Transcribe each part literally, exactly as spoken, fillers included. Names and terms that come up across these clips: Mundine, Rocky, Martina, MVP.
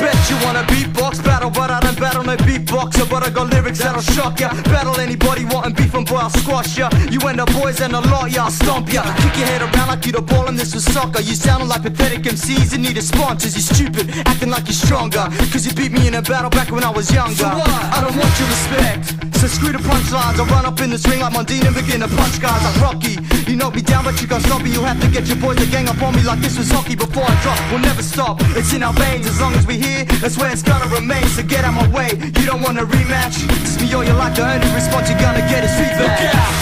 Bet you wanna beatbox, battle, but I don't battle no beatboxer. But I got lyrics that'll shock ya. Battle anybody wanting beef and boy, I'll squash ya. You and the boys and the lot, yeah, I'll stomp ya. Kick your head around like you the ball and this was soccer. You sounding like pathetic M Cs in need of sponsors. You stupid, acting like you're stronger, cause you beat me in a battle back when I was younger. So what? I don't want your respect, so screw the punchlines. I run up in this ring like Mundine and begin to punch guys like Rocky. You knock me down but you can't stop me. You'll have to get your boys to gang up on me like this was hockey. Before I drop, we'll never stop. It's in our veins, as long as we're here, that's where it's gonna remain. So get out my way, you don't want a rematch. It's me all your life, the only response you're gonna get is feedback. Look out,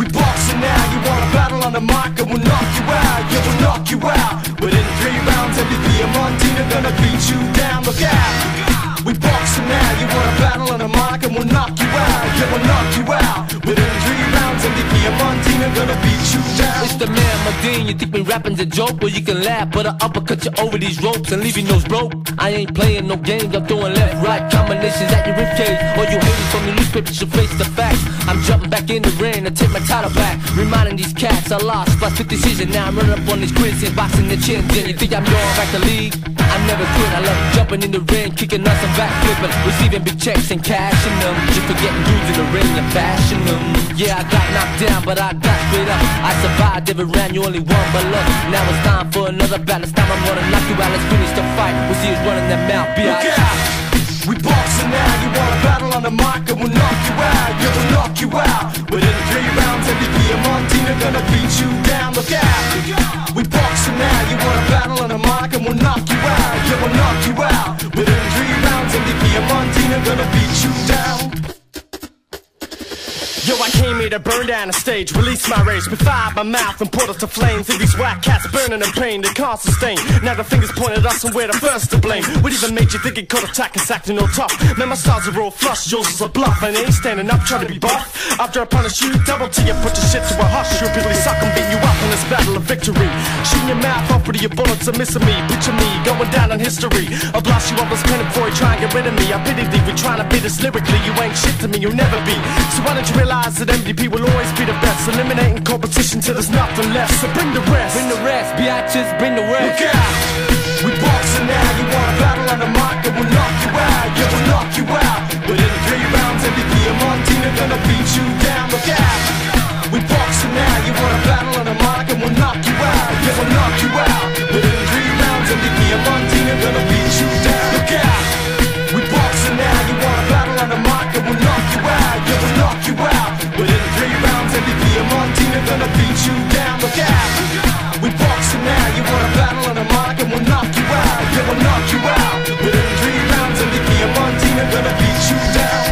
we boxing now. You wanna battle on the mic and we'll knock you out. Yeah, we'll knock you out. Within three rounds, M V P and Martina gonna beat you down. Look out, we boxing now. You wanna battle on the mic and we'll knock you out. Yeah, we'll knock you out. Within three rounds, M V P and Martina gonna beat you down. It's the man Mundine, you think me rapping's a joke? Well, you can laugh, but I uppercut you over these ropes and leave your nose broke. I ain't playing no games, I'm throwing left, right combinations at your ribcage. All you haters from the newspapers should face the facts. I'm jumping back in the ring and take my title back. Reminding these cats I lost by split decision. Now I'm running up on these critics, boxing the chin. Then you think I'm going back to league? I never quit, I love jumping in the ring, kicking us and backflipping, receiving big checks and cashing them. Just forgetting dudes in the ring and fashion them. Yeah, I got knocked down, but I got straight up. I survived every round, you only won, but look, now it's time for another battle. It's time I'm gonna knock you out, let's finish the fight. We'll see who's running that mouth, be out. Look out, we boxing now. You wanna battle on the mic and we'll knock you out. Yeah, we'll knock you out. Within three rounds, M V P and Martina gonna beat you down. Look out, we boxing now. You wanna battle on the mic and we'll knock you out. Yeah, we'll knock you out. Within three rounds, M V P and Martina gonna beat you down. Yo, I came here to burn down a stage, release my rage, refire my mouth and portals to flames. And these whack cats burning in pain, they can't sustain. Now the fingers pointed us and we're the first to blame. What even made you think it could attack us acting all tough? Man, my stars are all flush, yours is a bluff. And ain't standing up trying to be buff. After I punish you, double T you, put your shit to a hush. You'll really suck and beat you up in this battle of victory. Shooting your mouth off with your bullets are missing me. Picture me going down in history. I'll blast you up as pen and for you, try and get rid of me. I pity thee, we trying to beat us lyrically. You ain't shit to me, you'll never be. So why don't you realize that M V P will always be the best, eliminating competition till there's nothing left. So bring the rest, bring the rest, biatches, bring the rest. Look out, we boxing now. You wanna battle on the mic and we'll knock you out. Yeah, we'll knock you out. Within three rounds, M V P and Martina gonna beat you down. Look out, we boxing now. You wanna battle on the mic and we'll knock you out. Yeah, we'll knock you out. Within three rounds, M V P and Martina gonna beat you down. Look out, we boxing now. You wanna battle on the mic and we'll knock you out. Yeah, we'll knock you out. Within three rounds, M V P and Martina gonna beat you down. Look out, we boxing now. You wanna battle on the mic and we'll knock you out. Yeah, we'll knock you out. Within three rounds, M V P and Martina gonna beat you down.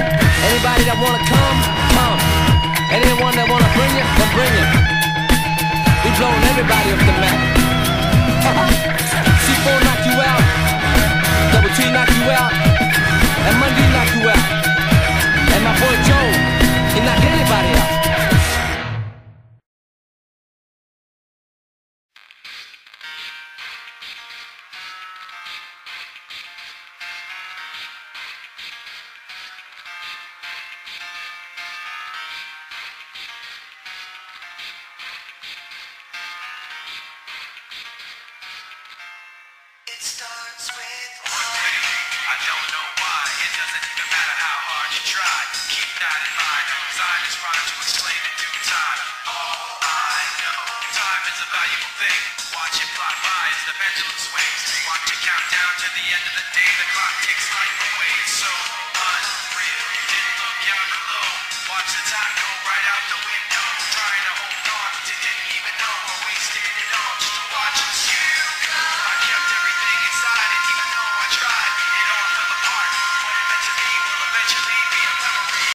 Anybody that wanna come, come. Anyone that wanna bring it, then bring it. We blowing everybody up the map. C four knock you out, Double T knock you out, and Mundine knock you out, and my boy Joe. Not anybody else. It starts with why. I don't know why. It doesn't even matter how hard you try. Keep that in mind. Time is trying to explain in due time. All I know, time is a valuable thing. Watch it fly by as the pendulum swings. Watch it count down to the end of the day. The clock ticks life away. It's so unreal. Didn't look out below. Watch the time go right out the window.